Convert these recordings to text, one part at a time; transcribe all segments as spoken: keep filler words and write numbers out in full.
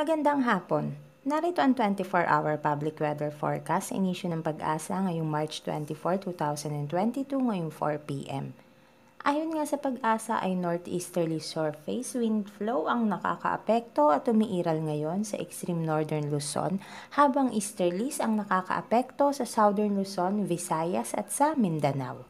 Magandang hapon. Narito ang twenty-four hour public weather forecast sa inisyu ng Pag-asa ngayong March twenty-four, two thousand twenty-two ngayong four p m Ayon nga sa Pag-asa ay northeasterly surface wind flow ang nakakaapekto at umiiral ngayon sa extreme northern Luzon, habang easterlies ang nakakaapekto sa southern Luzon, Visayas at sa Mindanao.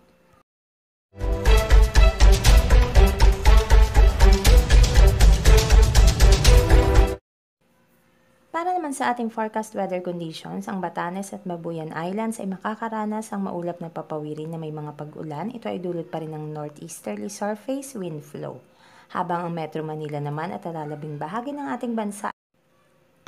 Para naman sa ating forecast weather conditions, ang Batanes at Babuyan Islands ay makakaranas ng maulap na papawirin na may mga pag-ulan. Ito ay dulot pa rin ng northeasterly surface wind flow. Habang ang Metro Manila naman at alalabing bahagi ng ating bansa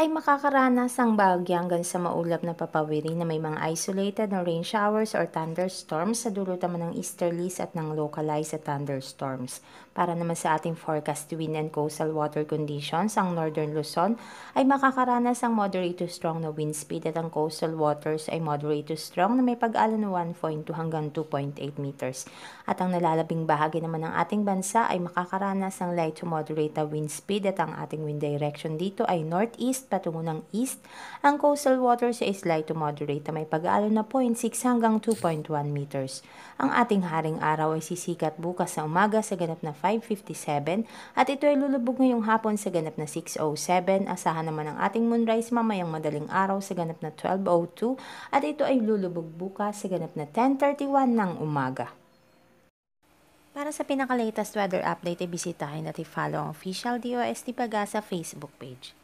ay makakaranas ng bagyo hanggang sa maulap na papawirin na may mga isolated na rain showers or thunderstorms sa dulot naman ng easterlies at ng localized thunderstorms. Para naman sa ating forecast wind and coastal water conditions, ang northern Luzon ay makakaranas ng moderate to strong na wind speed at ang coastal waters ay moderate to strong na may pag-alon na one point two hanggang two point eight meters. At ang nalalabing bahagi naman ng ating bansa ay makakaranas ng light to moderate na wind speed at ang ating wind direction dito ay northeast patungo ng east. Ang coastal waters ay slight to moderate na may pag-alon na zero point six hanggang two point one meters. Ang ating haring araw ay sisikat bukas sa umaga sa ganap na five fifty-seven at ito ay lulubog ngayong hapon sa ganap na six oh seven. Asahan naman ang ating moonrise mamayang madaling araw sa ganap na twelve oh two at ito ay lulubog bukas sa ganap na ten thirty-one ng umaga. Para sa pinakalatest weather update ay bisitahin at i-follow ang official D O S T Pag-asa Facebook page.